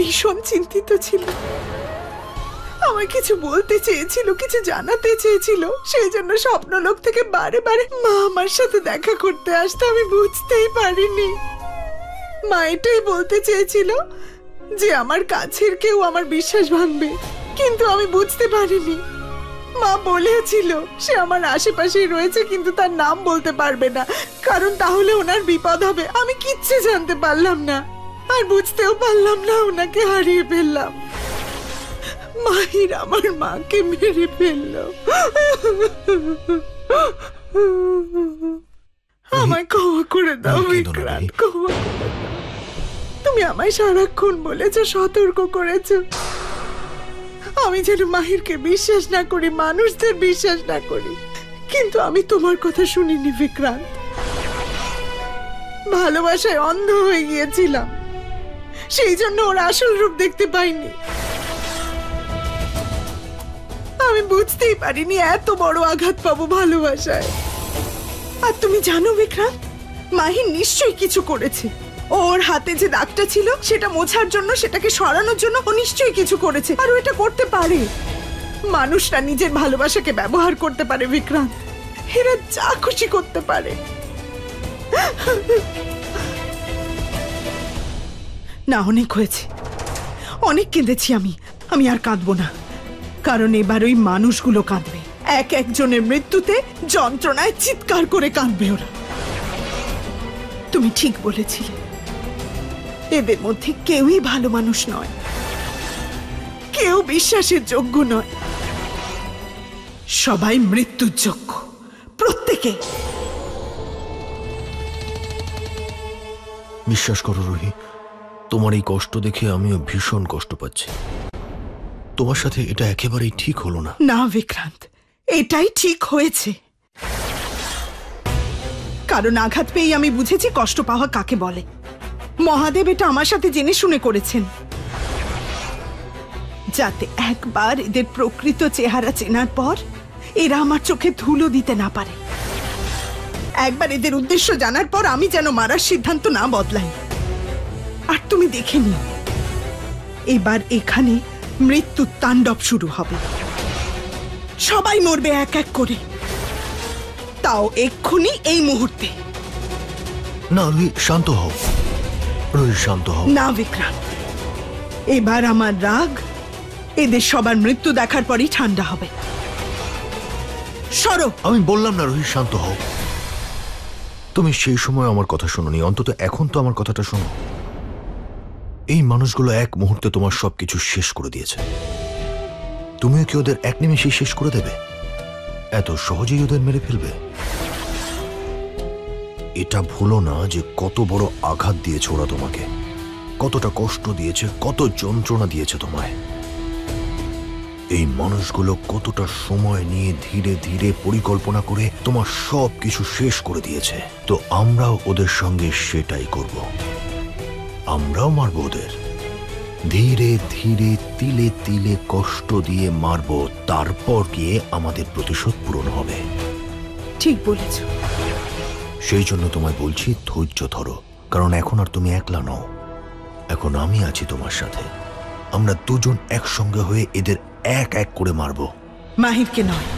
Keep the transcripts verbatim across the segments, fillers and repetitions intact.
ভীষণ চিন্তিত ছিল। আমার কিছু বলতে চেয়েছিল, কিছু জানাতে চেয়েছিল, সেই জন্য স্বপ্নলোক থেকে বারে বারে মা আমার সাথে দেখা করতে আসতে আমি বুঝতেই পারিনি। মা এটাই বলতে চেয়েছিল যে আমার কাছের কেউ আমার বিশ্বাস ভাঙবে, কিন্তু আমি বুঝতে পারিনি। মা বলেছিল সে আমার আশেপাশেই রয়েছে কিন্তু তার নাম বলতে পারবে না, কারণ তাহলে ওনার বিপদ হবে। আমি কিচ্ছু জানতে পারলাম না আর বুঝতেও পারলাম না ওনাকে হারিয়ে ফেললাম। মাহির আমার মাকে মেরে ফেললো। আমায় ক্ষমা করে দাও বিক্রান্ত, ক্ষমা করে দাও। তুমি আমায় সারাক্ষণ বলেছো, সতর্ক করেছো আমি যেন মাহিরকে বিশ্বাস না করি, মানুষদের বিশ্বাস না করি, কিন্তু আমি তোমার কথা শুনিনি বিক্রান্ত। ভালোবাসায় অন্ধ হয়ে গিয়েছিলাম, সেই জন্য ওর আসল রূপ দেখতে পাইনি। আমি বুঝতেই পারিনি এত বড় আঘাত পাবো ভালোবাসায়। আর তুমি জানো বিক্রান্ত, মাহির নিশ্চয়ই কিছু করেছে। ওর হাতে যে দাগটা ছিল সেটা মোছার জন্য, সেটাকে সরানোর জন্য ও নিশ্চয়ই কিছু করেছে। আর ওটা করতে পারে, মানুষরা নিজের ভালোবাসাকে ব্যবহার করতে পারে বিক্রান্ত, এরা যা খুশি করতে পারে। না, অনেক হয়েছে, অনেক কেঁদেছি আমি। আমি আর কাঁদবো না, কারণ এবার ওই মানুষগুলো কাঁদবে, এক একজনের মৃত্যুতে যন্ত্রণায় চিৎকার করে কাঁদবে ওরা। তুমি ঠিক বলেছিলে, এদের মধ্যে কেউই ভালো মানুষ নয়, কেউ বিশ্বাসের যোগ্য নয়, সবাই মৃত্যুর যোগ্য, প্রত্যেকে। বিশ্বাস করো রুহি, তোমার এই কষ্ট দেখে আমিও ভীষণ কষ্ট পাচ্ছি। তোমার সাথে এটা একেবারেই ঠিক হলো না। না বিক্রান্ত, এটাই ঠিক হয়েছে, কারণ আঘাত পেয়ে আমি বুঝেছি কষ্ট পাওয়া কাকে বলে। মহাদেব এটা আমার সাথে জেনে শুনে করেছেন, যাতে একবার এদের প্রকৃত চেহারা চেনার পর এরা আমার চোখে ধুলো দিতে না পারে। একবার এদের উদ্দেশ্য জানার পর আমি যেন মারার সিদ্ধান্ত না বদলাই। আর তুমি দেখে নিও, এবার এখানে মৃত্যুর তাণ্ডব শুরু হবে, সবাই মরবে এক এক করে, তাও এক্ষুনি, এই মুহূর্তে। না রুহি, শান্ত হও, রুহি শান্ত হও। না বিক্রান্ত, এবার আমার রাগ এদের সবার মৃত্যু দেখার পরই ঠান্ডা হবে। সরো। আমি বললাম না রুহি, শান্ত হও। তুমি সেই সময় আমার কথা শোনোনি, অন্তত এখন তো আমার কথাটা শোনো। এই মানুষগুলো এক মুহূর্তে তোমার সবকিছু শেষ করে দিয়েছে, তুমিও কি ওদের এক নিমেষে শেষ করে দেবে? এত সহজেই ওদের মেরে ফেলবে? এটা ভুলো না যে কত বড় আঘাত দিয়েছে ওরা তোমাকে, কতটা কষ্ট দিয়েছে, কত যন্ত্রণা দিয়েছে তোমায়। এই মানুষগুলো কতটা সময় নিয়ে ধীরে ধীরে পরিকল্পনা করে তোমার সব কিছু শেষ করে দিয়েছে, তো আমরাও ওদের সঙ্গে সেটাই করব। আমরাও মারব ওদের, ধীরে ধীরে, তিলে তিলে কষ্ট দিয়ে মারব, তারপর গিয়ে আমাদের প্রতিশোধ পূরণ হবে। ঠিক বলেছ। সেই জন্য তোমায় বলছি ধৈর্য ধরো, কারণ এখন আর তুমি একলা নও, এখন আমি আছি তোমার সাথে। আমরা দুজন একসঙ্গে হয়ে এদের এক এক করে মারব, মাহিরকে নয়।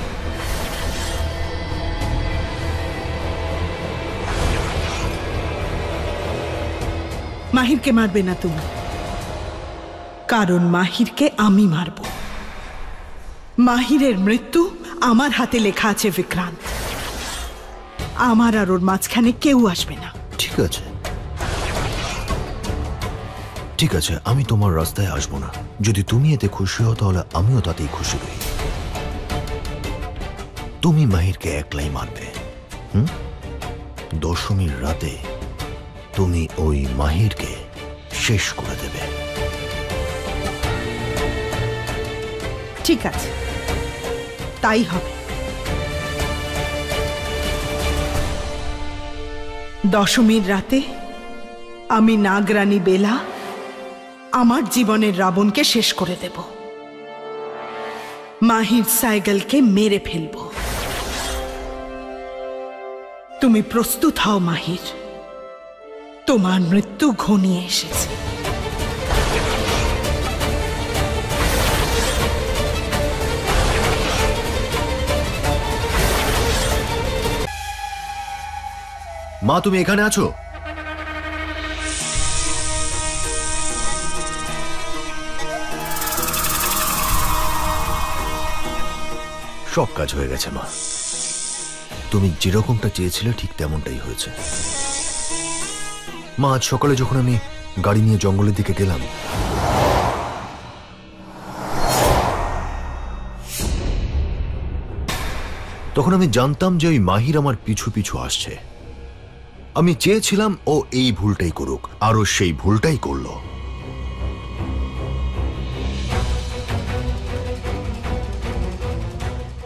মাহিরকে মারবে না তুমি, কারণ মাহিরকে আমি মারব। মাহিরের মৃত্যু আমার হাতে লেখা আছে বিক্রান্ত, আমার আর ওর মাঝখানে কেউ আসবে না। ঠিক আছে, ঠিক আছে, আমি তোমার রাস্তায় আসবো না। যদি তুমি এতে খুশি হও তাহলে আমিও তাতেই খুশি হই। তুমি মাহিরকে একলাই মারবে, হুম? দশমীর রাতে তুমি ওই মাহিরকে শেষ করে দেবে। ঠিক আছে, তাই হবে। দশমীর রাতে আমি নাগরানী বেলা আমার জীবনের রাবণকে শেষ করে দেব, মাহির সাইকেলকে মেরে ফেলব। তুমি প্রস্তুত হও মাহির, তোমার মৃত্যু ঘনিয়ে এসেছে। मा तुम एखाने आछो? सब काज हो गेছে মা। তুমি যেরকমটা চেয়েছিলে ঠিক তেমনটাই হয়েছে। মা আজ সকালে যখন আমি গাড়ি নিয়ে জঙ্গলের দিকে গেলাম তখন আমি জানতাম যে ওই মাহির আমার পিছু পিছু আসছে। আমি চেয়েছিলাম ও এই ভুলটাই করুক, আর ও সেই ভুলটাই করলো।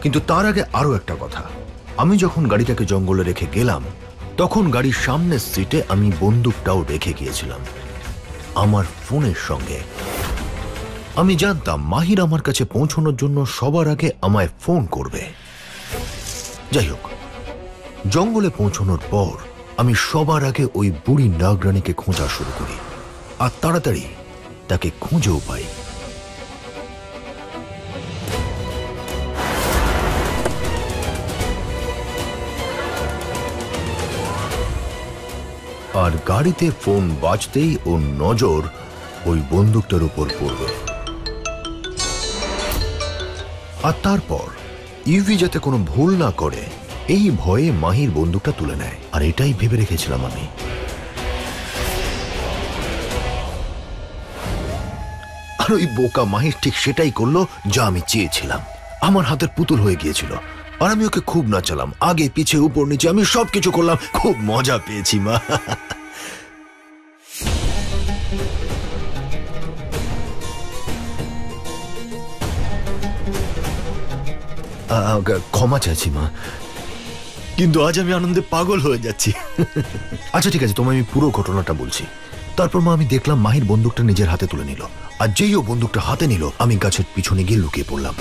কিন্তু তার আগে আরো একটা কথা, আমি যখন গাড়িটাকে জঙ্গলে রেখে গেলাম তখন গাড়ির সামনের সিটে আমি বন্দুকটাও রেখে গিয়েছিলাম আমার ফোনের সঙ্গে। আমি জানতাম মাহির আমার কাছে পৌঁছানোর জন্য সবার আগে আমায় ফোন করবে। যাই হোক, জঙ্গলে পৌঁছানোর পর আমি সবার আগে ওই বুড়ি নাগরানীকে খোঁজা শুরু করি আর তাড়াতাড়ি তাকে খুঁজেও পাই। আর গাড়িতে ফোন বাজতেই ওর নজর ওই বন্দুকটার উপর পড়বে। আর তারপর ইউভি যাতে কোনো ভুল না করে এই ভয়ে মাহির বন্দুকটা তুলে নেয়, আর এটাই ভেবে রেখেছিলাম আমি। আর ওই বোকা মাহির ঠিক সেটাই করলো যা আমি চেয়েছিলাম। আমার হাতের পুতুল হয়ে গিয়েছিল আর আমি ওকে খুব নাচালাম, আগে পিছে উপর নিচে আমি সবকিছু করলাম। খুব মজা পেয়েছি মা। ক্ষমা চাইছি মা, কিন্তু আজ আমি আনন্দে পাগল হয়ে যাচ্ছি। আচ্ছা ঠিক আছে, তোমায় আমি পুরো ঘটনাটা বলছি। তারপর মা আমি দেখলাম মাহির বন্দুকটা নিজের হাতে তুলে নিল, আর যেই ও বন্দুকটা হাতে নিল আমি গাছের পিছনে গিয়ে লুকিয়ে পড়লাম।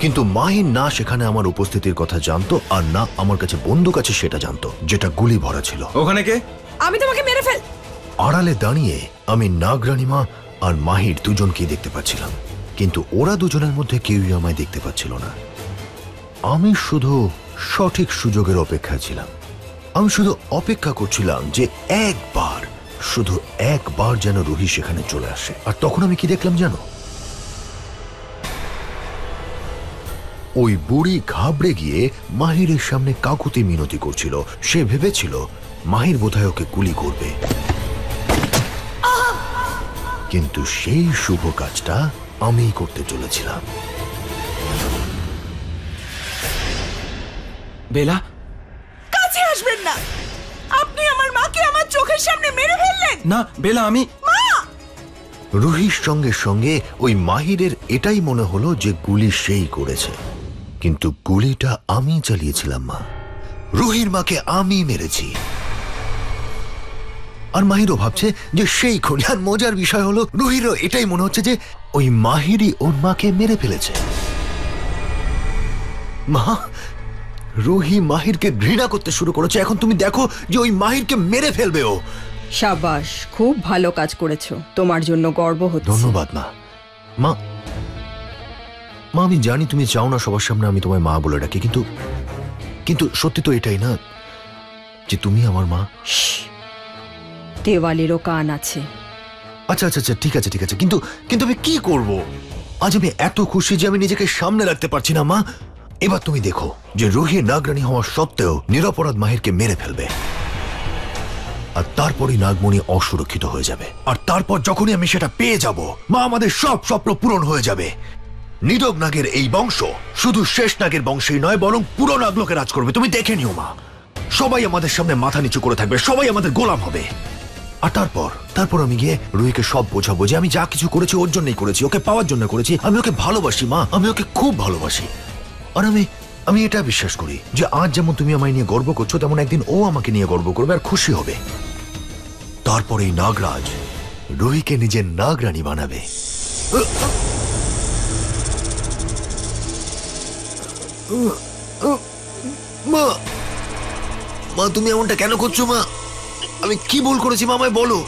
কিন্তু মাহির না সেখানে আমার উপস্থিতির কথা জানতো আর না আমার কাছে বন্দুক আছে সেটা জানতো, যেটা গুলি ভরা ছিল। ওখানে কে? আমি তোমাকে মেরে ফেল। আড়ালে দাঁড়িয়ে আমি নাগরানিমা আর মাহির দুজনকেই দেখতে পাচ্ছিলাম, কিন্তু ওরা দুজনের মধ্যে কেউই আমায় দেখতে পাচ্ছিল না। আমি শুধু সঠিক সুযোগের অপেক্ষায় ছিলাম। আমি শুধু অপেক্ষা করছিলাম যে একবার, শুধু একবার যেন রুহি সেখানে চলে আসে। আর তখন আমি কি দেখলাম জানো? ওই বুড়ি ঘাবড়ে গিয়ে মাহিরের সামনে কাকুতি মিনতি করছিল। সে ভেবেছিল মাহির বোধহয় ওকে গুলি করবে, কিন্তু সেই শুভ কাজটা আমি করতে চলেছিলাম। বেলা, কাছে আসবেন না। আপনি আমার মাকে আমার চোখের সামনে মেরে ফেললেন। না বেলা, আমি রুহির সঙ্গে সঙ্গে ওই মাহিরের এটাই মনে হলো যে গুলি সেই করেছে, কিন্তু গুলিটা আমি চালিয়েছিলাম মা। রুহির মাকে আমি মেরেছি আর মাহিরও ভাবছে যে সেই খুনি। আর মজার বিষয় হলো রুহিরও এটাই মনে হচ্ছে যে ওই মাহিরই ওর মাকে মেরে ফেলেছে। মা, রুহি মাহিরকে ঘৃণা করতে শুরু করেছে। এখন তুমি দেখো যে ওই মাহিরকে মেরে ফেলবে ও। শাবাশ, খুব ভালো কাজ করেছো, তোমার জন্য গর্ব হচ্ছে। ধন্যবাদ মা। মা, মা আমি জানি তুমি চাও না সবার সামনে আমি তোমায় মা বলে ডাকি, কিন্তু কিন্তু সত্যি তো এটাই না যে তুমি আমার মা। দেওয়ালেরও কান আছে। আচ্ছা আচ্ছা আচ্ছা ঠিক আছে ঠিক আছে, কিন্তু কিন্তু আমি কি করব? আজ আমি এত খুশি যে আমি নিজেকে সামনে রাখতে পারছি না মা। এবার তুমি দেখো যে রুহি নাগরানী হওয়া সত্ত্বেও নিরপরাধ মাহিরকে মেরে ফেলবে, আর তারপরই নাগমণি অসুরক্ষিত হয়ে যাবে। আর তারপর যখনই আমি সেটা পেয়ে যাব মা, আমাদের সব স্বপ্ন পূরণ হয়ে যাবে। নীরব নাগের এই বংশ শুধু শেষ নাগের বংশই নয়, বরং পুরো নাগলোকে রাজ করবে। তুমি দেখে নিও মা, সবাই আমাদের সামনে মাথা নিচু করে থাকবে, সবাই আমাদের গোলাম হবে। আর তারপর তারপর আমি গিয়ে রুহিকে সব বোঝাবো যে আমি যা কিছু করেছি ওর জন্যই করেছি, ওকে পাওয়ার জন্য করেছি। আমি ওকে ভালোবাসি মা, আমি ওকে খুব ভালোবাসি। আর আমি আমি এটা বিশ্বাস করি যে আজ যেমন তুমি আমায় নিয়ে গর্ব করছো, তেমন একদিন ও আমাকে নিয়ে গর্ব করবে আর খুশি হবে। তারপরে নাগরাজ রুহিকে নিজের নাগরানী বানাবে। মা, মা তুমি এমনটা কেন করছো মা? আমি কি ভুল করেছি মা, আমায় বলো।